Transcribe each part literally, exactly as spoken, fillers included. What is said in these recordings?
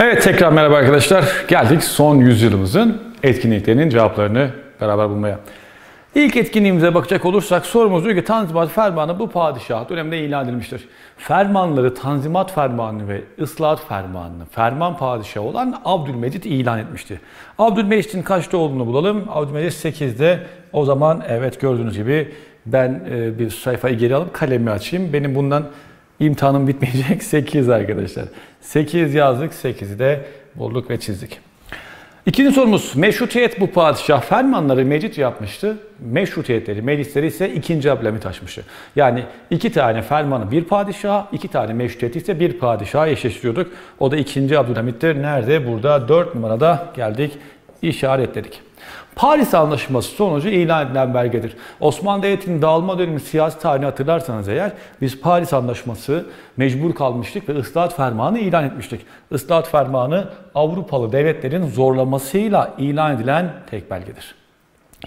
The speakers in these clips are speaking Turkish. Evet, tekrar merhaba arkadaşlar. Geldik son yüzyılımızın etkinliklerinin cevaplarını beraber bulmaya. İlk etkinliğimize bakacak olursak sorumuz diyor ki Tanzimat Fermanı bu padişah döneminde ilan edilmiştir. Fermanları Tanzimat Fermanı ve Islahat Fermanı, ferman padişahı olan Abdülmecid ilan etmişti. Abdülmecid'in kaçta olduğunu bulalım. Abdülmecid sekizde. O zaman evet gördüğünüz gibi ben bir sayfayı geri alıp kalemi açayım. Benim bundan imtihanım bitmeyecek. sekiz arkadaşlar. sekiz yazdık, sekizi de bulduk ve çizdik. İkinci sorumuz, Meşrutiyet bu padişah fermanları mecit yapmıştı. Meşrutiyetleri, meclisleri ise ikinci Abdülhamit açmıştı. Yani iki tane fermanı bir padişaha, iki tane meşrutiyeti ise bir padişaha eşleştiriyorduk. O da ikinci Abdülhamit'tir. Nerede? Burada dört numarada geldik, işaretledik. Paris Antlaşması sonucu ilan edilen belgedir. Osmanlı Devleti'nin dağılma dönemi siyasi tarihini hatırlarsanız eğer, biz Paris Antlaşması mecbur kalmıştık ve Islahat Fermanı ilan etmiştik. Islahat Fermanı Avrupalı devletlerin zorlamasıyla ilan edilen tek belgedir.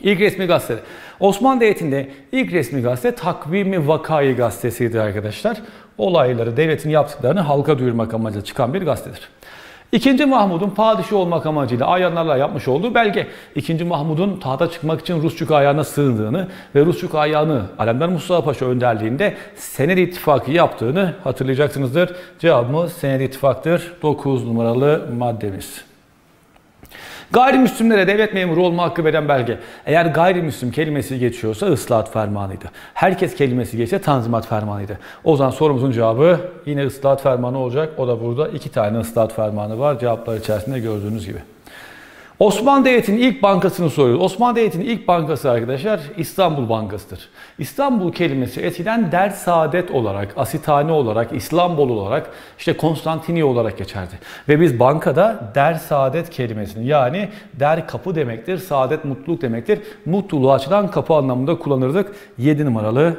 İlk resmi gazete. Osmanlı Devleti'nde ilk resmi gazete Takvim-i Vakayi gazetesiydi arkadaşlar. Olayları, devletin yaptıklarını halka duyurmak amacıyla çıkan bir gazetedir. İkinci Mahmud'un padişah olmak amacıyla ayanlarla yapmış olduğu belge. İkinci Mahmud'un tahta çıkmak için Rusçuk ayağına sığındığını ve Rusçuk ayağını Alemdar Mustafa Paşa önderliğinde Senet ittifakı yaptığını hatırlayacaksınızdır. Cevabımız Senet ittifaktır. dokuz numaralı maddemiz. Gayrimüslimlere devlet memuru olma hakkı veren belge. Eğer gayrimüslim kelimesi geçiyorsa ıslahat fermanıydı. Herkes kelimesi geçse tanzimat fermanıydı. O zaman sorumuzun cevabı yine ıslahat fermanı olacak. O da burada iki tane ıslahat fermanı var. Cevaplar içerisinde gördüğünüz gibi. Osmanlı Devleti'nin ilk bankasını soruyoruz. Osmanlı Devleti'nin ilk bankası arkadaşlar İstanbul Bankası'dır. İstanbul kelimesi eskiden Dersaadet olarak, Asitane olarak, İstanbul olarak, işte Konstantiniye olarak geçerdi. Ve biz bankada Dersaadet kelimesini yani der kapı demektir, saadet mutluluk demektir. Mutluluğu açılan kapı anlamında kullanırdık. yedi numaralı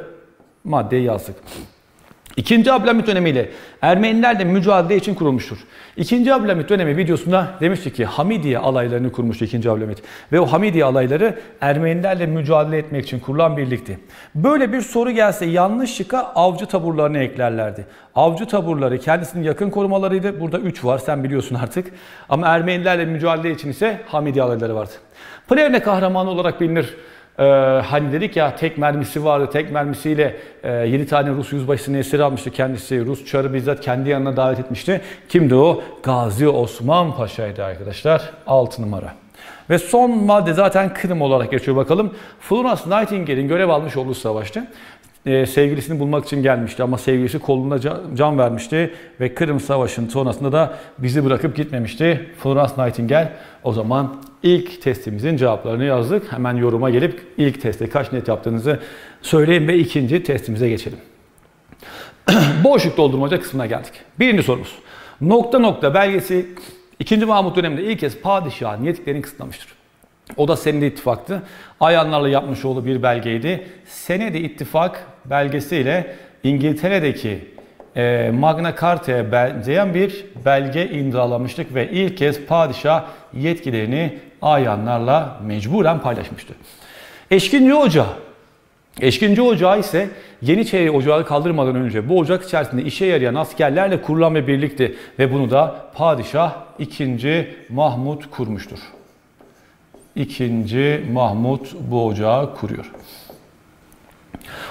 maddeyi yazdık. İkinci Abdülhamit dönemiyle Ermenilerle mücadele için kurulmuştur. İkinci Abdülhamit dönemi videosunda demiştik ki Hamidiye alaylarını kurmuştu ikinci Abdülhamit. Ve o Hamidiye alayları Ermenilerle mücadele etmek için kurulan birlikti. Böyle bir soru gelse yanlışlıkla avcı taburlarını eklerlerdi. Avcı taburları kendisinin yakın korumalarıydı. Burada üç var sen biliyorsun artık. Ama Ermenilerle mücadele için ise Hamidiye alayları vardı. Plevne kahramanı olarak bilinir. Ee, hani dedik ya tek mermisi vardı, tek mermisiyle e, yedi tane Rus yüzbaşısını esir almıştı kendisi. Rus çarı bizzat kendi yanına davet etmişti. Kimdi o? Gazi Osman Paşa'ydı arkadaşlar. altı numara. Ve son madde zaten Kırım olarak geçiyor bakalım. Florence Nightingale'in görev almış olduğu savaştı. Ee, sevgilisini bulmak için gelmişti ama sevgilisi koluna can, can vermişti. Ve Kırım Savaşı'nın sonrasında da bizi bırakıp gitmemişti. Florence Nightingale o zaman... İlk testimizin cevaplarını yazdık. Hemen yoruma gelip ilk testte kaç net yaptığınızı söyleyin ve ikinci testimize geçelim. Boşluk doldurmaca kısmına geldik. Birinci sorumuz. Nokta nokta belgesi ikinci Mahmut döneminde ilk kez padişahın yetkilerini kısıtlamıştır. O da Senedi ittifaktı. Ayanlarla yapmış olduğu bir belgeydi. Senedi ittifak belgesiyle İngiltere'deki e, Magna Carta'ya benzeyen bir belge imzalamıştık ve ilk kez padişah yetkilerini ayanlarla mecburen paylaşmıştı. Eşkinci ocağı. Eşkinci ocağı ise Yeniçeri ocağı kaldırmadan önce bu ocak içerisinde işe yarayan askerlerle kurulan bir birlikti ve bunu da padişah ikinci Mahmud kurmuştur. ikinci Mahmud bu ocağı kuruyor.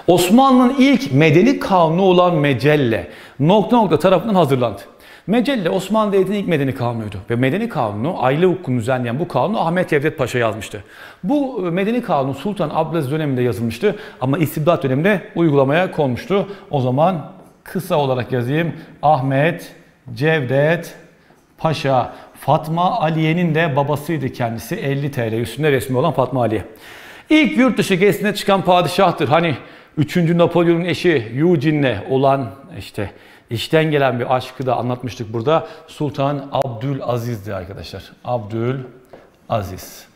Osmanlı'nın ilk medeni kanunu olan Mecelle nokta nokta tarafından hazırlandı. Mecelle Osmanlı Devleti'nin ilk medeni kanunuydu ve medeni kanunu, aile hukukunu düzenleyen bu kanunu Ahmet Cevdet Paşa yazmıştı. Bu medeni kanun Sultan Abdülaziz döneminde yazılmıştı ama istibdat döneminde uygulamaya konmuştu. O zaman kısa olarak yazayım Ahmet Cevdet Paşa. Fatma Aliye'nin de babasıydı kendisi, elli TL üstünde resmi olan Fatma Aliye. İlk yurt dışı gezisine çıkan padişahtır. Hani üçüncü Napolyon'un eşi Eugene'le olan işte İşten gelen bir aşkı da anlatmıştık burada. Sultan Abdülaziz'di arkadaşlar. Abdülaziz.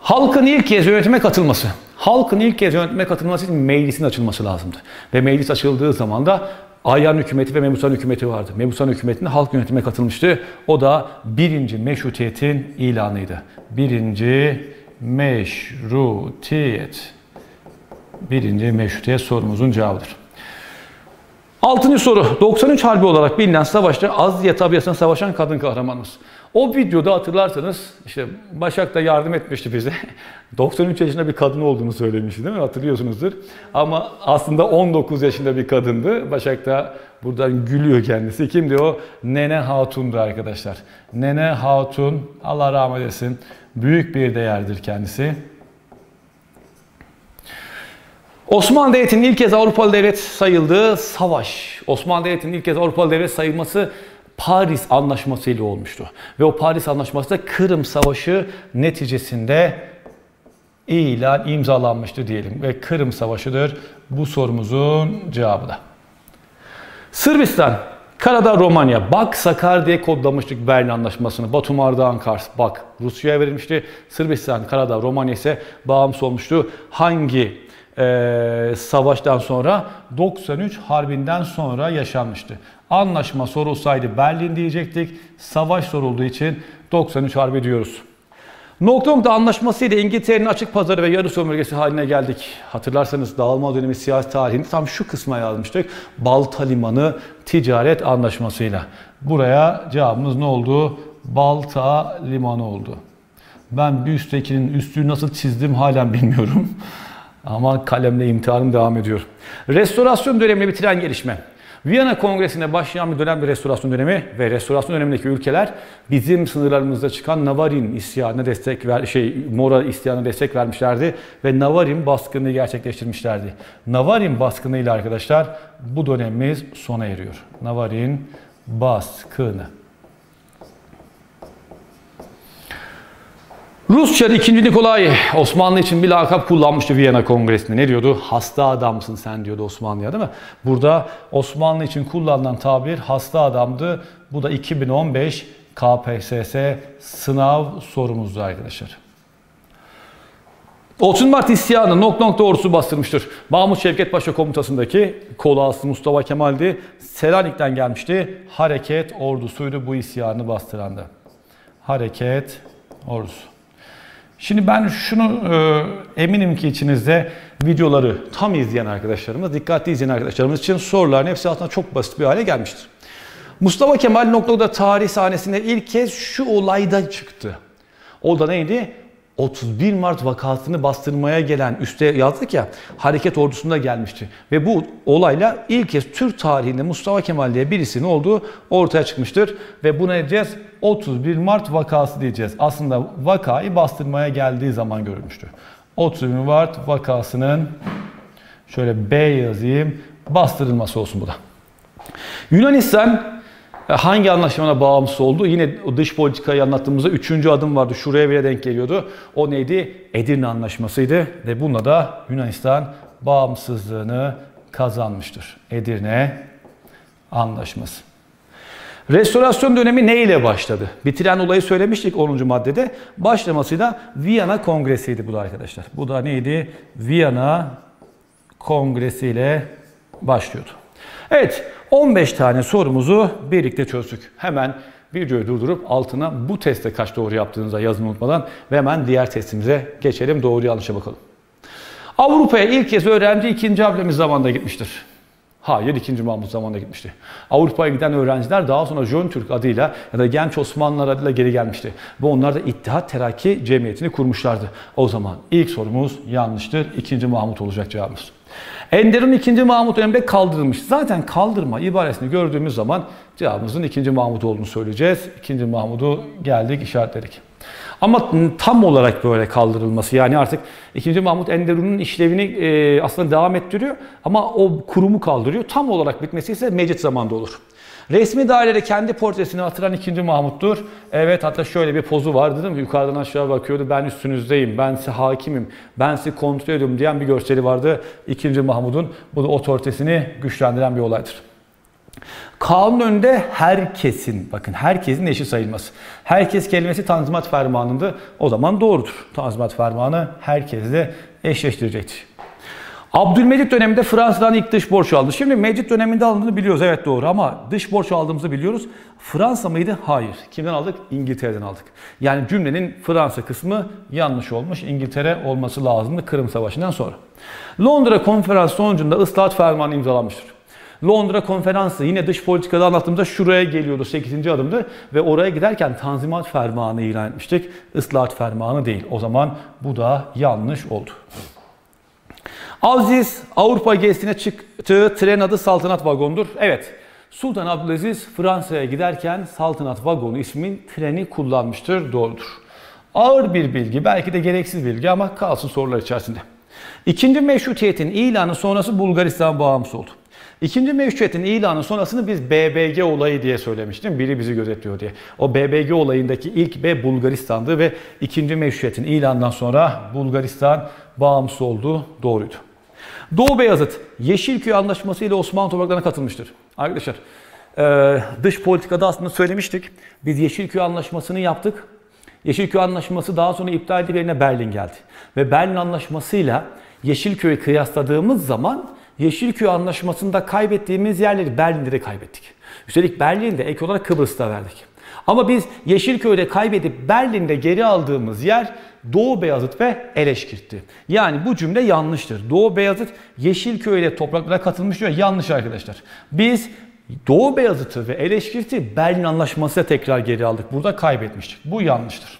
Halkın ilk kez yönetime katılması. Halkın ilk kez yönetime katılması için meclisin açılması lazımdı. Ve meclis açıldığı zaman da Ayhan hükümeti ve Mebusan hükümeti vardı. Mebusan hükümetinde halk yönetime katılmıştı. O da birinci meşrutiyetin ilanıydı. Birinci meşrutiyet. Birinci meşrutiyet sorumuzun cevabıdır. Altıncı soru. doksan üç Harbi olarak bilinen savaşta Azdiye tabiasına savaşan kadın kahramanımız. O videoda hatırlarsanız işte Başak da yardım etmişti bize. doksan üç yaşında bir kadın olduğunu söylemişti değil mi? Hatırlıyorsunuzdur. Ama aslında on dokuz yaşında bir kadındı. Başak da buradan gülüyor kendisi. Kimdi o? Nene Hatun'du arkadaşlar. Nene Hatun, Allah rahmet eylesin. Büyük bir değerdir kendisi. Osmanlı Devleti'nin ilk kez Avrupalı devlet sayıldığı savaş. Osmanlı Devleti'nin ilk kez Avrupalı devlet sayılması Paris Antlaşması ile olmuştu. Ve o Paris Antlaşması da Kırım Savaşı neticesinde ilan imzalanmıştı diyelim. Ve Kırım Savaşı'dır bu sorumuzun cevabı da. Sırbistan, Karadağ, Romanya. Bak Sakar diye kodlamıştık Berlin Antlaşması'nı. Batum, Ardahan, Kars. Bak Rusya'ya verilmişti. Sırbistan, Karadağ, Romanya ise bağımsız olmuştu. Hangi Ee, savaştan sonra? doksan üç Harbi'nden sonra yaşanmıştı. Anlaşma sorulsaydı Berlin diyecektik. Savaş sorulduğu için doksan üç Harbi diyoruz. Nokta nokta anlaşması ile İngiltere'nin açık pazarı ve yarı sömürgesi haline geldik. Hatırlarsanız dağılma dönemi siyasi tarihinde tam şu kısma yazmıştık. Balta Limanı ticaret anlaşmasıyla. Buraya cevabımız ne oldu? Balta Limanı oldu. Ben bir üsttekinin üstünü nasıl çizdim halen bilmiyorum. Ama kalemle imtihanım devam ediyor. Restorasyon dönemini bitiren gelişme. Viyana Kongresi'nde başlayan bir dönem bir restorasyon dönemi ve restorasyon dönemindeki ülkeler bizim sınırlarımızda çıkan Navarin isyanına destek ver, şey Mora isyanına destek vermişlerdi ve Navarin baskını gerçekleştirmişlerdi. Navarin baskını ile arkadaşlar bu dönemimiz sona eriyor. Navarin baskını. Rusça ikinci Nikolay Osmanlı için bir lakap kullanmıştı Viyana Kongresi'nde. Ne diyordu? Hasta adamsın sen diyordu Osmanlı'ya değil mi? Burada Osmanlı için kullanılan tabir hasta adamdı. Bu da iki bin on beş K P S S sınav sorumuzdu arkadaşlar. otuz Mart isyanı nokta nokta ordusu bastırmıştır. Mahmut Şevket Paşa komutasındaki kolu aslı Mustafa Kemal'di. Selanik'ten gelmişti. Hareket ordusuydu bu isyanı bastırandı. Hareket ordusu. Şimdi ben şunu e, eminim ki içinizde videoları tam izleyen arkadaşlarımız, dikkatli izleyen arkadaşlarımız için soruların hepsi aslında çok basit bir hale gelmiştir. Mustafa Kemal noktada tarih sahnesinde ilk kez şu olaydan çıktı. O da neydi? otuz bir Mart vakasını bastırmaya gelen, üste yazdık ya, hareket ordusunda gelmişti. Ve bu olayla ilk kez Türk tarihinde Mustafa Kemal diye birisinin olduğu ortaya çıkmıştır. Ve buna ne diyeceğiz? otuz bir Mart vakası diyeceğiz. Aslında vakayı bastırmaya geldiği zaman görülmüştü. otuz bir Mart vakasının, şöyle B yazayım, bastırılması olsun bu da. Yunanistan hangi anlaşmana bağımsız oldu? Yine dış politikayı anlattığımızda üçüncü adım vardı. Şuraya bile denk geliyordu. O neydi? Edirne Anlaşması'ydı. Ve bununla da Yunanistan bağımsızlığını kazanmıştır. Edirne Anlaşması. Restorasyon dönemi ne ile başladı? Bitiren olayı söylemiştik onuncu maddede. Başlamasıyla Viyana Kongresi'ydi bu da arkadaşlar. Bu da neydi? Viyana Kongresi ile başlıyordu. Evet, on beş tane sorumuzu birlikte çözdük. Hemen videoyu durdurup altına bu testte kaç doğru yaptığınızı yazın unutmadan ve hemen diğer testimize geçelim. Doğru yanlışa bakalım. Avrupa'ya ilk kez öğrenci ikinci Abdülhamit zamanında gitmiştir. Hayır, ikinci Mahmud zamanında gitmişti. Avrupa'ya giden öğrenciler daha sonra Jön Türk adıyla ya da Genç Osmanlılar adıyla geri gelmişti. Ve onlar da İttihat Terakki Cemiyeti'ni kurmuşlardı. O zaman ilk sorumuz yanlıştır. ikinci Mahmud olacak cevabımız. Enderun ikinci Mahmud döneminde kaldırılmış. Zaten kaldırma ibaresini gördüğümüz zaman cevabımızın ikinci Mahmud olduğunu söyleyeceğiz. ikinci Mahmud'u geldik, işaretledik. Ama tam olarak böyle kaldırılması, yani artık ikinci Mahmud Enderun'un işlevini e, aslında devam ettiriyor ama o kurumu kaldırıyor. Tam olarak bitmesi ise Mecid zamanında olur. Resmi dairede kendi portresini hatıran ikinci Mahmud'dur. Evet, hatta şöyle bir pozu vardı değil mi? Yukarıdan aşağı bakıyordu. Ben üstünüzdeyim, ben size hakimim, ben sizi kontrol ediyorum diyen bir gösteri vardı ikinci Mahmud'un. Bu da otoritesini güçlendiren bir olaydır. Kanun önünde herkesin, bakın herkesin eşit sayılması. Herkes kelimesi Tanzimat Fermanı'ndı. O zaman doğrudur. Tanzimat Fermanı herkesle eşleştirecekti. Abdülmecid döneminde Fransa'dan ilk dış borç aldı. Şimdi Mecid döneminde alındığını biliyoruz. Evet doğru, ama dış borç aldığımızı biliyoruz. Fransa mıydı? Hayır. Kimden aldık? İngiltere'den aldık. Yani cümlenin Fransa kısmı yanlış olmuş. İngiltere olması lazımdı Kırım Savaşı'ndan sonra. Londra Konferansı sonucunda Islahat Fermanı imzalanmıştır. Londra Konferansı, yine dış politikada anlattığımızda şuraya geliyordu, sekizinci adımdı ve oraya giderken Tanzimat Fermanı ilan etmiştik. Islahat Fermanı değil. O zaman bu da yanlış oldu. Aziz Avrupa gezisine çıktığı tren adı saltanat vagonudur. Evet. Sultan Abdülaziz Fransa'ya giderken saltanat vagonu ismin treni kullanmıştır. Doğrudur. Ağır bir bilgi, belki de gereksiz bilgi ama kalsın sorular içerisinde. İkinci Meşrutiyet'in ilanı sonrası Bulgaristan bağımsız oldu. İkinci Meşrutiyet'in ilanı sonrasını biz B B G olayı diye söylemiştim. Biri bizi gözetliyor diye. O B B G olayındaki ilk B Bulgaristan'dı ve ikinci Meşrutiyet'in ilanından sonra Bulgaristan bağımsız oldu. Doğruydu. Doğu Beyazıt, Yeşilköy Anlaşması ile Osmanlı topraklarına katılmıştır. Arkadaşlar, dış politikada aslında söylemiştik. Biz Yeşilköy Anlaşması'nı yaptık. Yeşilköy Anlaşması daha sonra iptal edilip yerine Berlin geldi. Ve Berlin Anlaşması'yla Yeşilköy'ü kıyasladığımız zaman Yeşilköy Anlaşması'nda kaybettiğimiz yerleri Berlin'de de kaybettik. Üstelik Berlin'de ek olarak Kıbrıs'ta verdik. Ama biz Yeşilköy'de kaybedip Berlin'de geri aldığımız yer Doğu Beyazıt ve Eleşkirt'ti. Yani bu cümle yanlıştır. Doğu Beyazıt Yeşilköy'de topraklara katılmış diyor. Yanlış arkadaşlar. Biz Doğu Beyazıt'ı ve Eleşkirt'i Berlin Anlaşması'na tekrar geri aldık. Burada kaybetmiştik. Bu yanlıştır.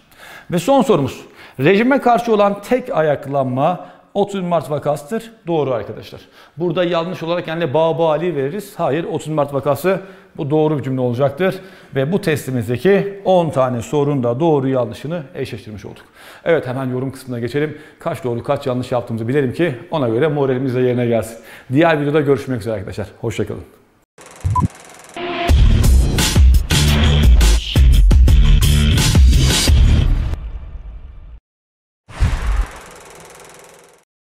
Ve son sorumuz. Rejime karşı olan tek ayaklanma otuz Mart vakasıdır. Doğru arkadaşlar. Burada yanlış olarak yani Baba Ali veririz. Hayır, otuz Mart vakası bu doğru bir cümle olacaktır. Ve bu testimizdeki on tane sorun da doğru yanlışını eşleştirmiş olduk. Evet, hemen yorum kısmına geçelim. Kaç doğru kaç yanlış yaptığımızı bilelim ki ona göre moralimiz de yerine gelsin. Diğer videoda görüşmek üzere arkadaşlar. Hoşçakalın.